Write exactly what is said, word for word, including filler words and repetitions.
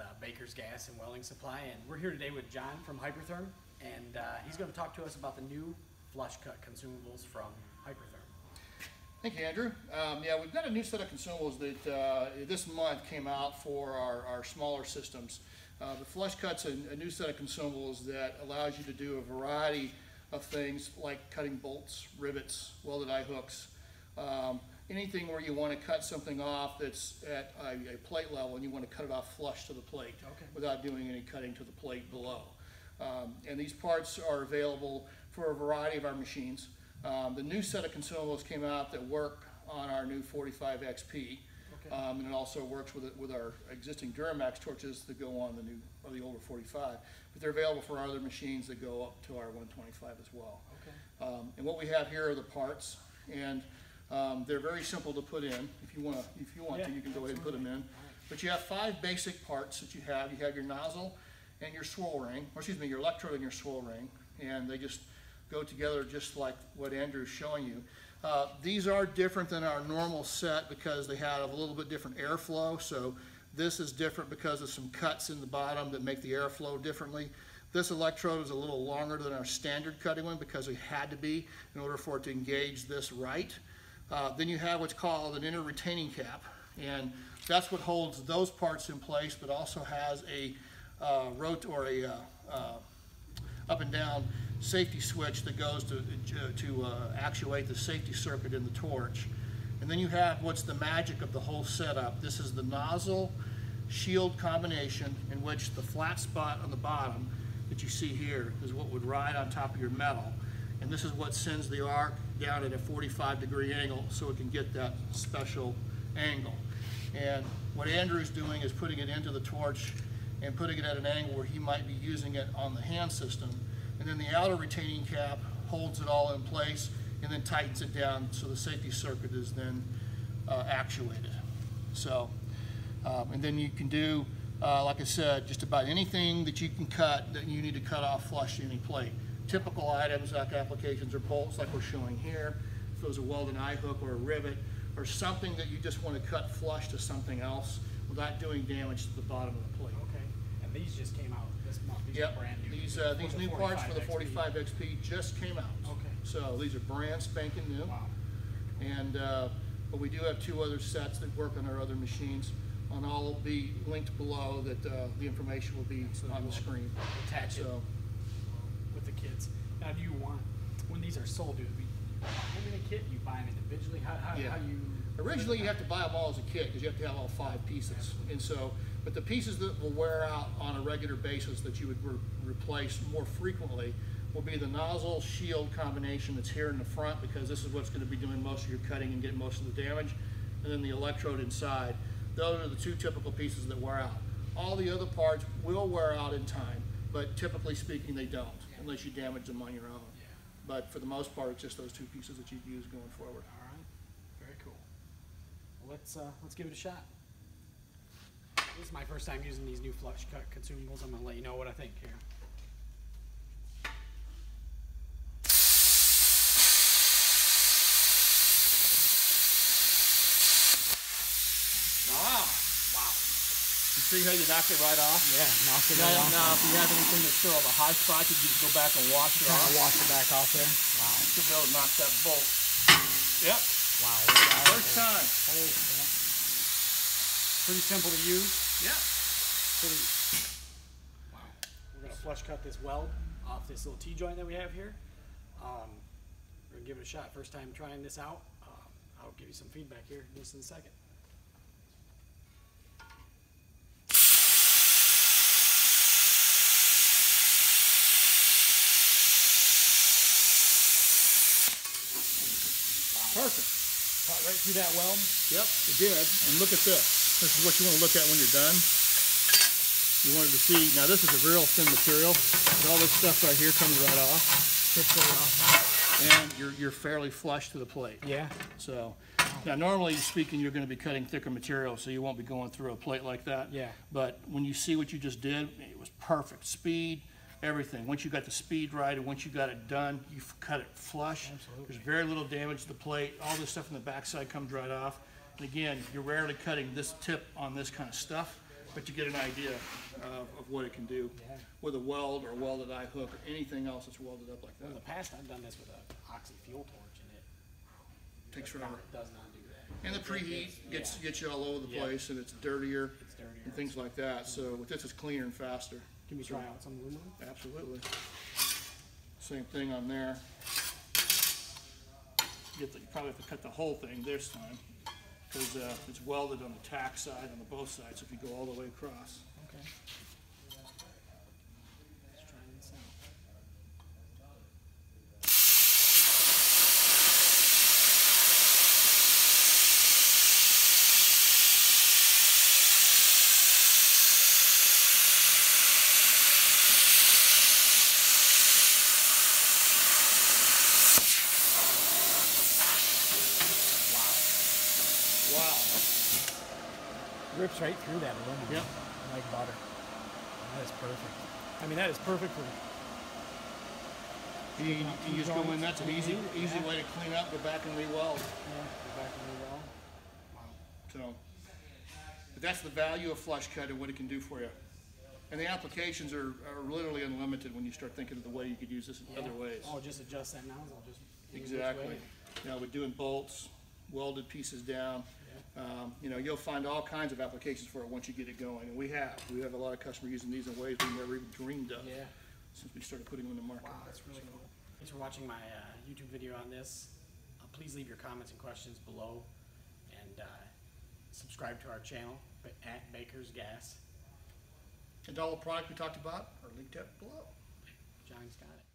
uh, Baker's Gas and Welding Supply, and we're here today with John from Hypertherm, and uh, he's going to talk to us about the new flush cut consumables from Hypertherm. Thank you, Andrew. Um, yeah, we've got a new set of consumables that uh, this month came out for our, our smaller systems. Uh, the flush cut's a, a new set of consumables that allows you to do a variety of things like cutting bolts, rivets, welded eye hooks, um, anything where you want to cut something off that's at a, a plate level and you want to cut it off flush to the plate okay. without doing any cutting to the plate below. Um, and these parts are available for a variety of our machines. Um, the new set of consumables came out that work on our new forty-five X P, okay. um, and it also works with, it, with our existing Duramax torches that go on the new or the older forty-five, but they're available for other machines that go up to our one twenty-five as well. Okay. Um, and what we have here are the parts, and Um, they're very simple to put in. If you want to, if you want yeah, to, you can go ahead and put them in. Right. But you have five basic parts that you have. You have your nozzle and your swirl ring, or excuse me, your electrode and your swirl ring, and they just go together just like what Andrew's showing you. Uh, these are different than our normal set because they have a little bit different airflow. So this is different because of some cuts in the bottom that make the airflow differently. This electrode is a little longer than our standard cutting one because it had to be in order for it to engage this right. Uh, then you have what's called an inner retaining cap, and that's what holds those parts in place, but also has a uh, rot or a uh, uh, up and down safety switch that goes to to uh, actuate the safety circuit in the torch. And then you have what's the magic of the whole setup. This is the nozzle shield combination, in which the flat spot on the bottom that you see here is what would ride on top of your metal. And this is what sends the arc down at a forty-five degree angle so it can get that special angle. And what Andrew's doing is putting it into the torch and putting it at an angle where he might be using it on the hand system. And then the outer retaining cap holds it all in place and then tightens it down so the safety circuit is then uh, actuated. So, um, and then you can do, uh, like I said, just about anything that you can cut that you need to cut off flush to any plate. Typical items like applications or bolts like we're showing here, if it was a welded eye hook or a rivet or something that you just want to cut flush to something else without doing damage to the bottom of the plate. Okay, and these just came out this month, these yep. are brand new. These, uh, these new parts for the forty-five X P just came out. Okay. So these are brand spanking new. Wow. And, uh, but we do have two other sets that work on our other machines. And all will be linked below that uh, the information will be Absolutely. on the screen. Attach so, it. With the kids. Now, do you want, when these are sold, do we buy them in a kit? Do you buy them individually? How, how, yeah. how do you? Originally, you have to buy them all as a kit because you have to have all five pieces. Absolutely. And so, but the pieces that will wear out on a regular basis that you would re replace more frequently will be the nozzle shield combination that's here in the front because this is what's going to be doing most of your cutting and getting most of the damage. And then the electrode inside. Those are the two typical pieces that wear out. All the other parts will wear out in time, but typically speaking, they don't. Unless you damage them on your own. Yeah. But for the most part, it's just those two pieces that you'd use going forward. All right, very cool. Well, let's, uh, let's give it a shot. This is my first time using these new flush cut consumables. I'm gonna let you know what I think here. See how you knocked it right off? Yeah, knocked it right off. Now, if you have anything that's still of a high spot, you can just go back and wash it off. Wash it back off there. Wow. You should be able to knock that bolt. Yep. Wow. First time. Holy crap. Pretty simple to use. Yeah. Pretty. Wow. We're going to flush cut this weld off this little T-joint that we have here. Um, we're going to give it a shot. First time trying this out. Um, I'll give you some feedback here just in a second. Perfect. Cut right through that weld. Yep, it did. And look at this. This is what you want to look at when you're done. You wanted to see. Now this is a real thin material, but all this stuff right here comes right off. Trips right off. And you're you're fairly flush to the plate. Yeah. So now normally speaking, you're going to be cutting thicker material, so you won't be going through a plate like that. Yeah. But when you see what you just did, it was perfect speed. Everything. Once you got the speed right and once you got it done, you cut it flush. Absolutely. There's very little damage to the plate. All this stuff on the backside comes right off. And again, you're rarely cutting this tip on this kind of stuff. but you get an idea uh, of what it can do yeah. with a weld or a welded eye hook or anything else that's welded up like that. Well, in the past, I've done this with an oxy fuel torch, and it takes forever. It does not do that. And the preheat gets yeah. gets you all over the yeah. place, and it's dirtier, it's dirtier and things like that. So with this, it's cleaner and faster. Can we try out some aluminum? Absolutely. Same thing on there. You, have to, you probably have to cut the whole thing this time, because uh, it's welded on the tack side, on the both sides, if you go all the way across. Okay. Let's try this out. Rips right through that aluminum. Yep. Like butter. That is perfect. I mean, that is perfect for you. You, you, you just go in. That's an easy, easy yeah. way to clean up. Go back and re-weld. Yeah. Go back and re-weld. Wow. So, but that's the value of flush cut and what it can do for you. And the applications are, are literally unlimited when you start thinking of the way you could use this in yeah. other ways. Oh, just adjust that nozzle. Just exactly. Now we're doing bolts, welded pieces down. Um, you know, you'll find all kinds of applications for it once you get it going, and we have. We have a lot of customers using these in ways we never even dreamed of yeah. since we started putting them in the market. Wow, that's really so. cool. Thanks for watching my uh, YouTube video on this. Uh, please leave your comments and questions below, and uh, subscribe to our channel at Baker's Gas. And all the product we talked about are linked up below. John's got it.